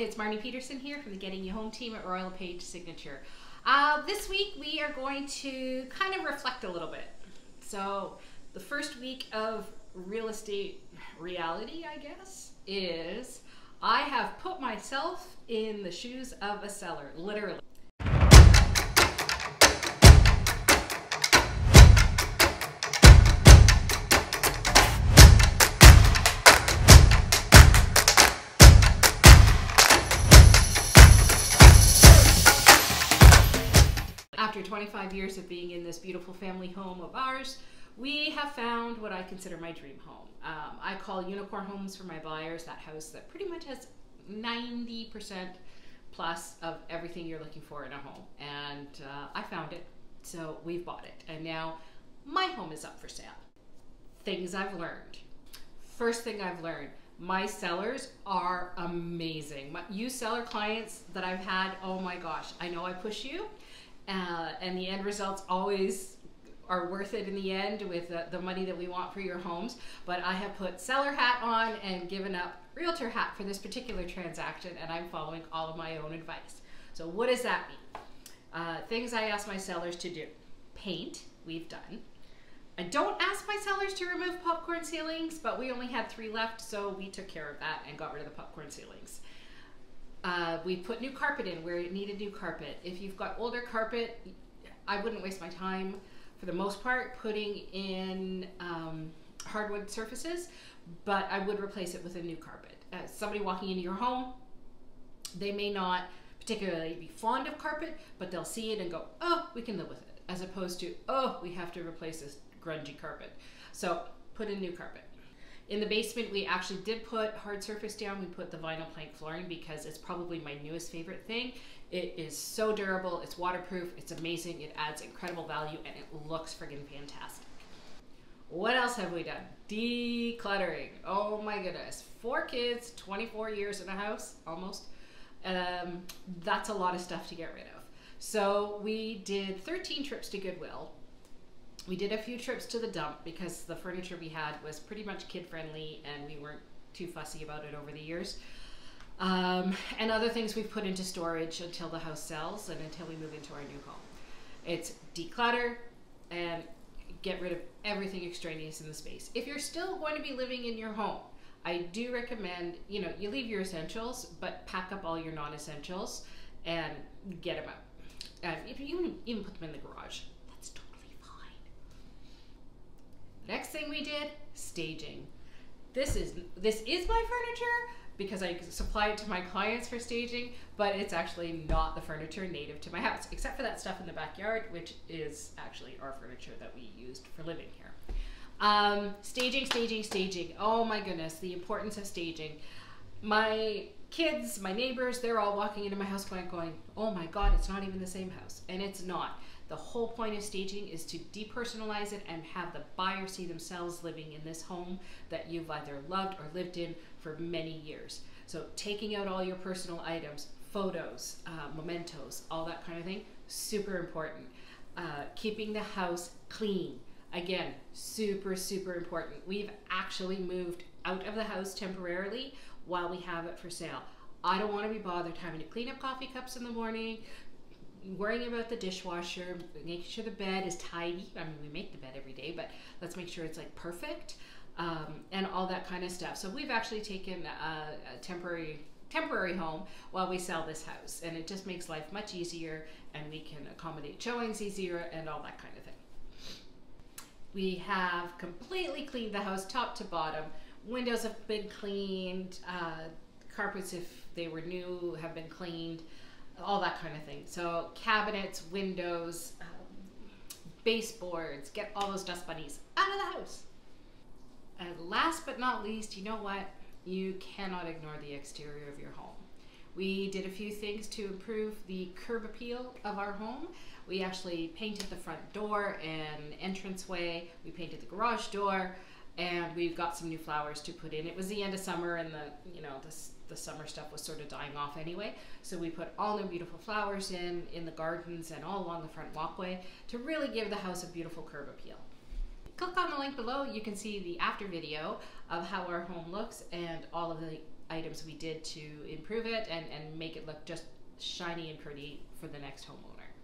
It's Marnie Pedersen here from the Getting You Home team at Royal LePage Signature. This week we are going to kind of reflect a little bit. So the first week of real estate reality, I guess, is I have put myself in the shoes of a seller, literally. After 25 years of being in this beautiful family home of ours, we have found what I consider my dream home. I call Unicorn Homes for my buyers, that house that pretty much has 90% plus of everything you're looking for in a home. And I found it, so we've bought it. And now my home is up for sale. Things I've learned. First thing I've learned, my sellers are amazing. You seller clients that I've had, oh my gosh, I know I push you. And the end results always are worth it in the end with the money that we want for your homes. But I have put seller hat on and given up realtor hat for this particular transaction, and I'm following all of my own advice. So what does that mean? Things I ask my sellers to do. Paint, we've done. I don't ask my sellers to remove popcorn ceilings, but we only had 3 left, so we took care of that and got rid of the popcorn ceilings. We put new carpet in where it needed new carpet. If you've got older carpet, I wouldn't waste my time, for the most part, putting in hardwood surfaces, but I would replace it with a new carpet. Somebody walking into your home, they may not particularly be fond of carpet, but they'll see it and go, oh, we can live with it, as opposed to, oh, we have to replace this grungy carpet. So put in new carpet. In the basement, we actually did put hard surface down. We put the vinyl plank flooring because it's probably my newest favorite thing. It is so durable, it's waterproof, it's amazing, it adds incredible value, and it looks friggin' fantastic. What else have we done? Decluttering. Oh my goodness. 4 kids, 24 years in a house, almost. That's a lot of stuff to get rid of. So we did 13 trips to Goodwill. We did a few trips to the dump because the furniture we had was pretty much kid-friendly and we weren't too fussy about it over the years. And other things we've put into storage until the house sells and until we move into our new home. It's declutter and get rid of everything extraneous in the space. If you're still going to be living in your home, I do recommend, you know, you leave your essentials, but pack up all your non-essentials and get them out. If you even put them in the garage. Next thing we did, staging. This is my furniture because I supply it to my clients for staging, but it's actually not the furniture native to my house, except for that stuff in the backyard, which is actually our furniture that we used for living here. Staging, staging, staging. Oh my goodness, the importance of staging. My kids, my neighbors, they're all walking into my house going, oh my God, it's not even the same house. And it's not. The whole point of staging is to depersonalize it and have the buyer see themselves living in this home that you've either loved or lived in for many years. So taking out all your personal items, photos, mementos, all that kind of thing, super important. Keeping the house clean, again, super, super important. We've actually moved out of the house temporarily while we have it for sale. I don't want to be bothered having to clean up coffee cups in the morning, worrying about the dishwasher, making sure the bed is tidy. I mean, we make the bed every day, but let's make sure it's like perfect and all that kind of stuff. So we've actually taken a temporary home while we sell this house, and it just makes life much easier, and we can accommodate showings easier and all that kind of thing. We have completely cleaned the house top to bottom. Windows have been cleaned, carpets, if they were new, have been cleaned. All that kind of thing. So cabinets, windows, baseboards, get all those dust bunnies out of the house. And last but not least, you know what? You cannot ignore the exterior of your home. We did a few things to improve the curb appeal of our home. We actually painted the front door and entranceway. We painted the garage door, and we've got some new flowers to put in. It was the end of summer, and the summer stuff was sort of dying off anyway. So we put all new beautiful flowers in the gardens and all along the front walkway to really give the house a beautiful curb appeal. Click on the link below. You can see the after video of how our home looks and all of the items we did to improve it and make it look just shiny and pretty for the next homeowner.